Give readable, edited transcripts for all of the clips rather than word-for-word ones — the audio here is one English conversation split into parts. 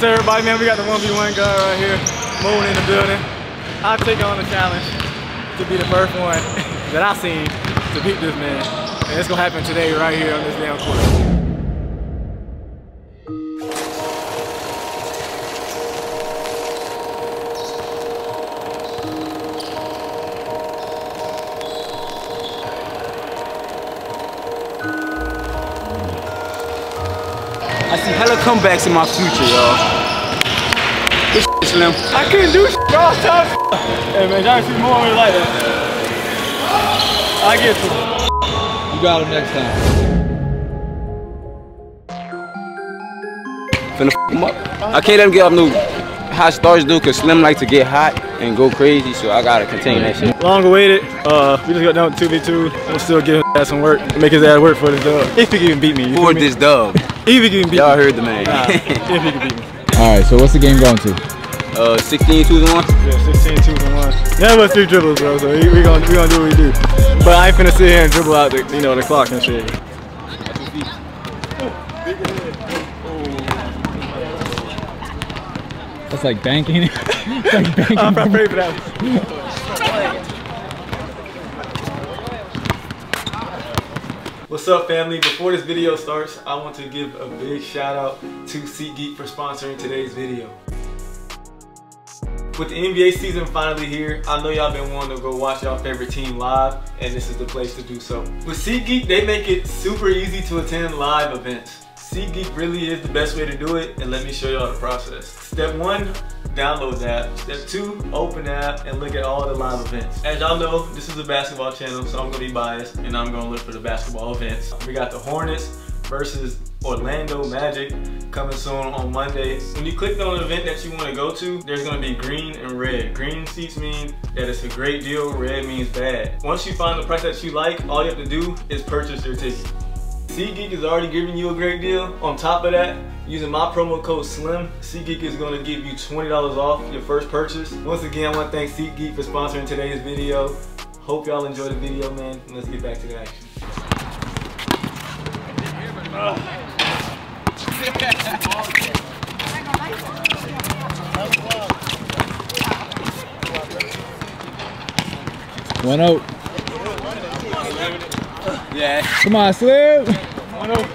So everybody, man, we got the 1v1 guy right here, Moon in the building. I'll take on the challenge to be the first one that I've seen to beat this man. And it's gonna happen today right here on this damn court. I see hella comebacks in my future, y'all. This shit, Slim. I couldn't do shit, y'all. Hey, man, y'all see more like that. I get you. You got him next time. Finna f him up. I can't let him get up no hot stars, dude, because Slim likes to get hot and go crazy, so I gotta contain that shit. Long awaited. We just got down to 2v2. I'm still giving his ass some work. Make his ass work for this dub. If he can even beat me. For this dub. Y'all heard the man. Nah, if he can beat me. Alright, so what's the game going to? 16 twos and ones? Yeah, 16 twos and ones. None of us do dribbles, bro, so we gonna do what we do. But I ain't finna sit here and dribble out the, you know, the clock and shit. That's like banking. It's like banking. I'm probably ready for that. What's up, family? Before this video starts, I want to give a big shout out to SeatGeek for sponsoring today's video. With the NBA season finally here, I know y'all been wanting to go watch y'all favorite team live, and this is the place to do so. With SeatGeek, they make it super easy to attend live events. SeatGeek really is the best way to do it, and let me show y'all the process. Step one, download the app. Step two, open the app and look at all the live events. As y'all know, this is a basketball channel, so I'm gonna be biased and I'm gonna look for the basketball events. We got the Hornets versus Orlando Magic coming soon on Monday. When you click on an event that you wanna go to, there's gonna be green and red. Green seats mean that it's a great deal, red means bad. Once you find the price that you like, all you have to do is purchase your ticket. SeatGeek is already giving you a great deal. On top of that, using my promo code SLIM, SeatGeek is going to give you $20 off your first purchase. Once again, I want to thank SeatGeek for sponsoring today's video. Hope y'all enjoy the video, man. And let's get back to the action. One out. Yeah. Come on, Slim. One out.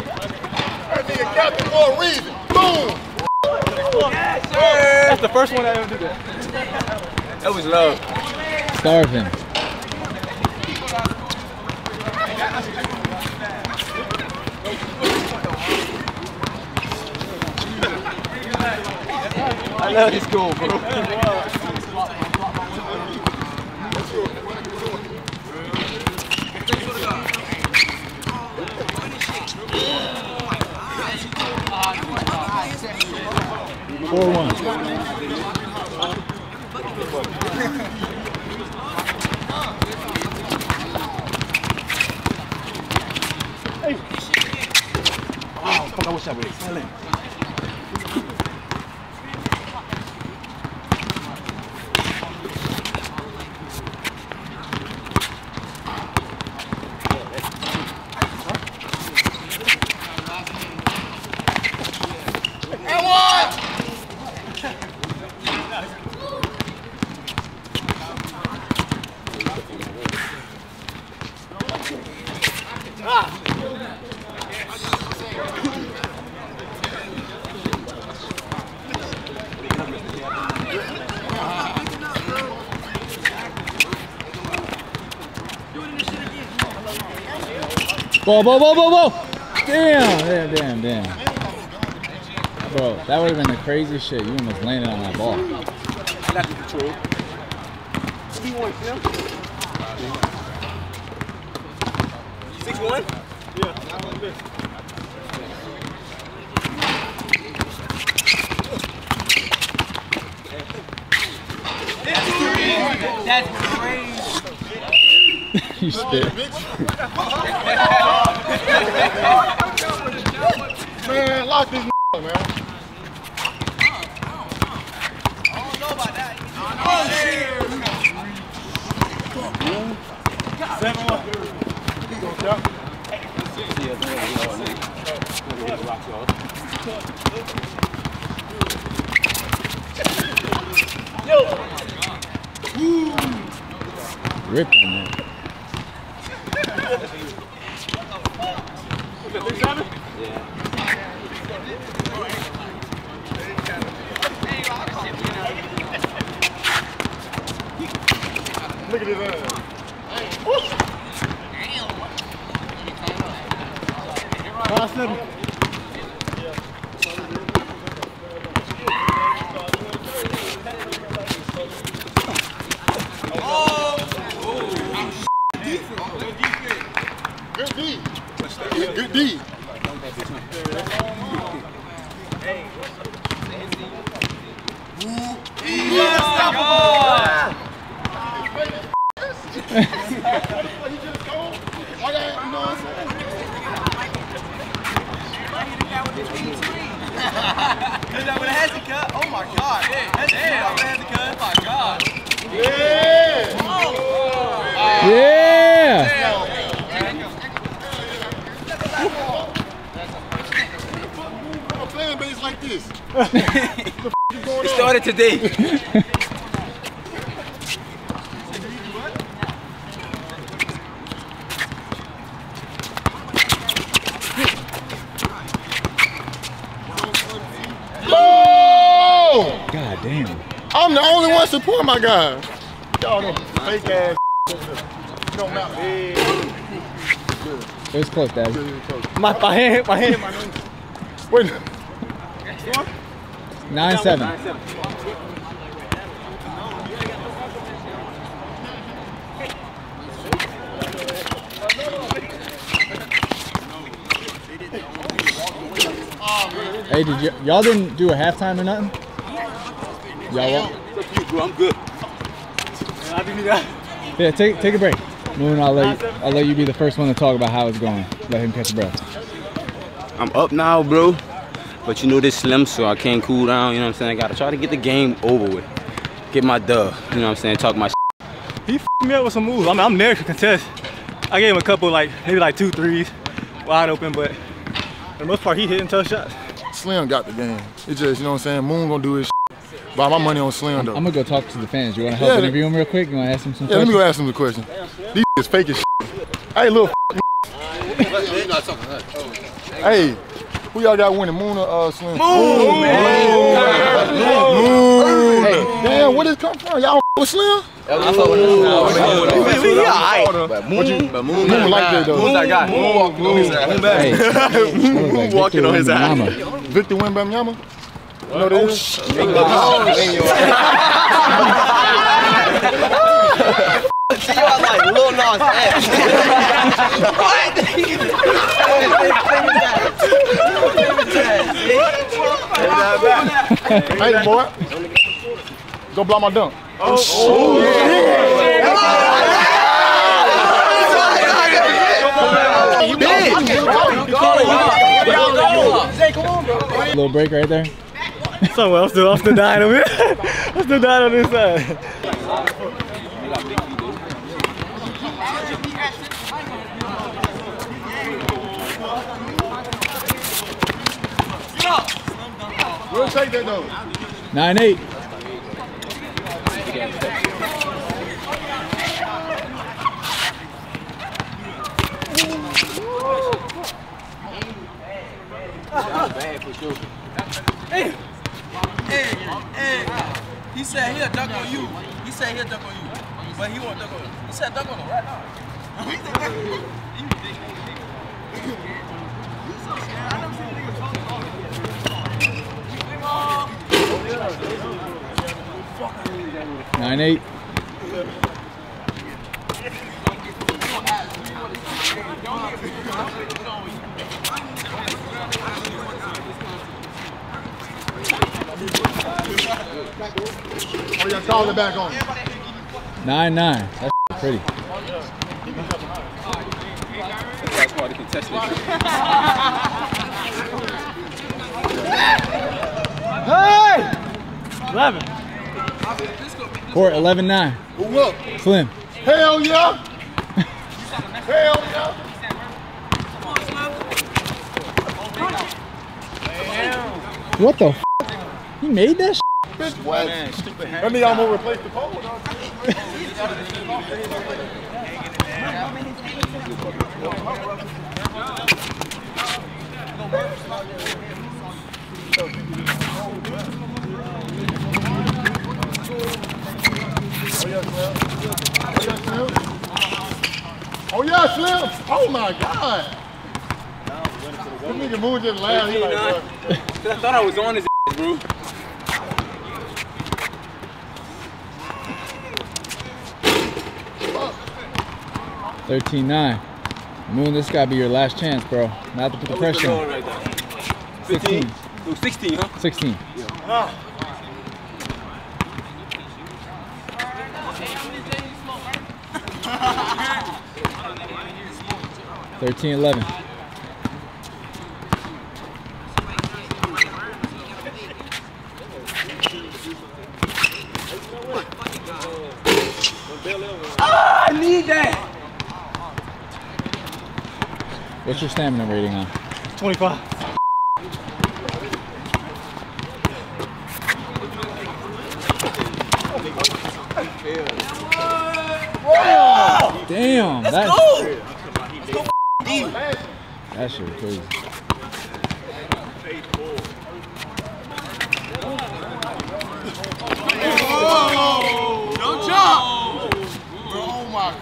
Captain for a reason. Boom! Yes, sir. That's the first one I ever did that. That was love. Starving. I love this goal, bro. I wish I would excel in. And one! Ah! Whoa, whoa, whoa, whoa, whoa! Damn, damn, damn, damn. Bro, that would have been the craziest shit. You almost landed on that ball. That's the truth. He won, Phil. 6-1? Yeah. That's crazy. You spit. Man, lock this up, man. I don't know about that. Oh, shit. 7-1. ripping that. Look at his ass. Good D. Oh my God. Yeah. This. It started today. Oh! God damn. I'm the only one supporting my guy. Y'all don't fake ass. Don't mount it. It was close, Daddy. My hand. Wait. 9-7. Hey, y'all didn't do a halftime or nothing? Y'all won't? I'm good. Yeah, take a break. Moon, I'll let you be the first one to talk about how it's going. Let him catch a breath. I'm up now, bro. But you know this Slim, so I can't cool down, you know what I'm saying? I gotta try to get the game over with. Get my dub, you know what I'm saying? Talk my shit. He f***ed me up with some moves. I mean, I'm married to contest. I gave him a couple, like, maybe like 2 threes, wide open, but for the most part, he hitting tough shots. Slim got the game. It's just, you know what I'm saying? Moon gonna do his shit. Buy my money on Slim, though. I'm gonna go talk to the fans. You wanna help interview him real quick? You wanna ask him some questions? Yeah, let me go ask him the question. These is fake as shit. Hey, little Hey. Who y'all got winning, Moon or Slim? Moon, man! Moon! Hey, damn, where did it come from? Y'all with Slim? I fuck with Moon. Moon like that, though. Moon's that guy. Moon walking on his ass. Moon walking on his ass. Victor Wembanyama? You know this? See, y'all like Lil Nas X. What? Hey, boy. Go block my dunk. Oh, shit. Little break right there. Somewhere, I'm still dying over here. I'm still dying on this side. We'll take that though. 9-8. Hey, hey, he said he'll duck on you. He said he'll duck on you, but he won't duck on you. He said duck on him right now. Nine, eight. Oh, you're calling it back on. 9-9. That's pretty. That's why the contestant. Hey! 11. Court, 11-9. Who up? Slim. Hell yeah! Hell yeah! What the f***? He made that s***? bitch wet. Man, stupid hand. Let me almost replace the pole, dog. Oh, yeah, Slim. Oh, my God. This nigga Moon just laughed. He like, I thought I was on his ass, bro. Fuck. 13-9. Moon, this gotta be your last chance, bro. Not to put the pressure on. Right there? 16. 15. No, 16, huh? 16. Yeah. Ah. Right. 13-11. Ah, I need that. What's your stamina rating on? 25. Whoa. Damn, that's go deep. That shit was crazy. Oh, don't jump. Oh my God.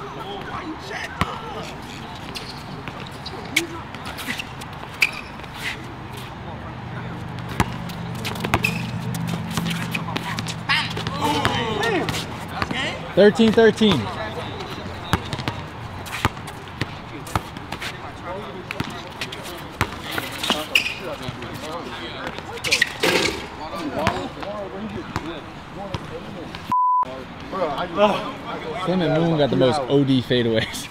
Oh. 13-13. Slim and Moon got the most OD fadeaways.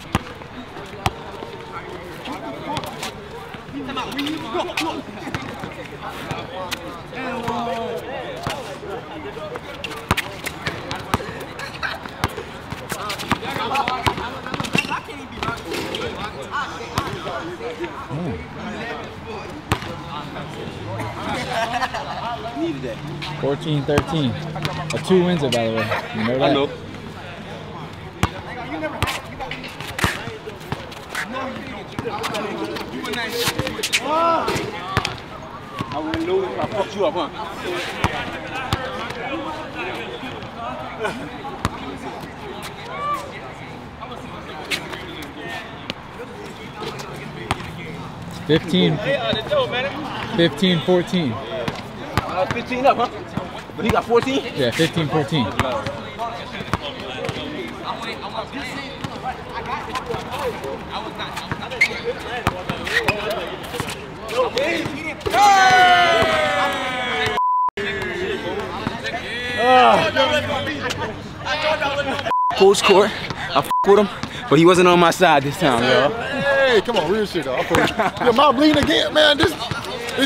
Needed that. 14-13. A 2 wins it, by the way. You know that. I know. I wouldn't know if I fucked you up, huh? 15-14. 15 up, huh? But he got 14? Yeah, 15-14. Post court, I f***ed with him, but he wasn't on my side this time, yo. Hey, come on, real shit, dog. Am I bleeding again, man? This.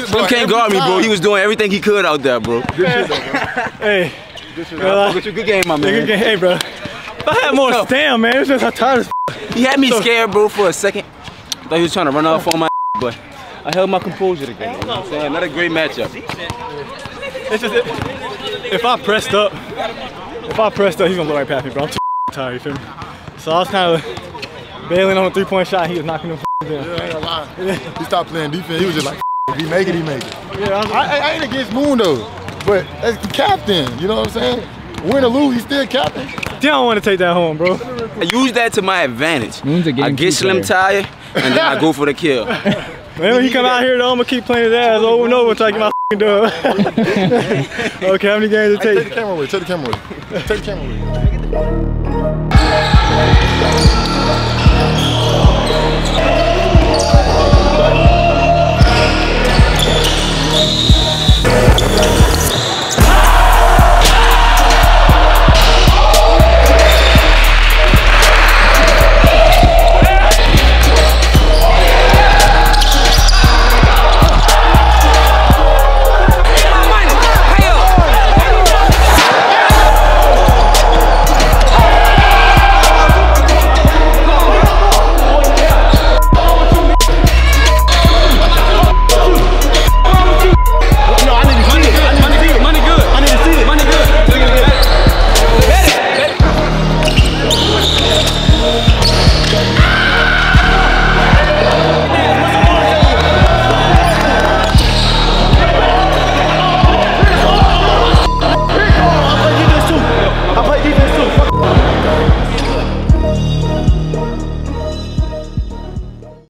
Slim can't guard me, bro. He was doing everything he could out there, bro. Good shit, though, bro. Hey. Good shit, bro. Good game, my man. Good game, hey, bro. If I had more stamina, man, it's just how tired as f***. He had me scared, bro, for a second. I thought he was trying to run off on my but I held my composure together. You know what I'm saying? Not a great matchup. It's just, if I pressed up, he's going to look right past me, bro. I'm too tired, you feel me? So I was kind of bailing on a three-point shot. He was knocking them down. Yeah, I ain't gonna lie. He stopped playing defense. He was just like, if he make it, he make it. Yeah, I ain't against Moon though, but as the captain, you know what I'm saying? Win or lose, he's still captain. They don't want to take that home, bro. I use that to my advantage. Moon's a game I get Slim tired, and then I go for the kill. When he come out here, though, I'm going to keep playing his ass over and over until I get my f***ing dub. Okay, how many games did it take? Take the camera away, take the camera away. Take the camera away.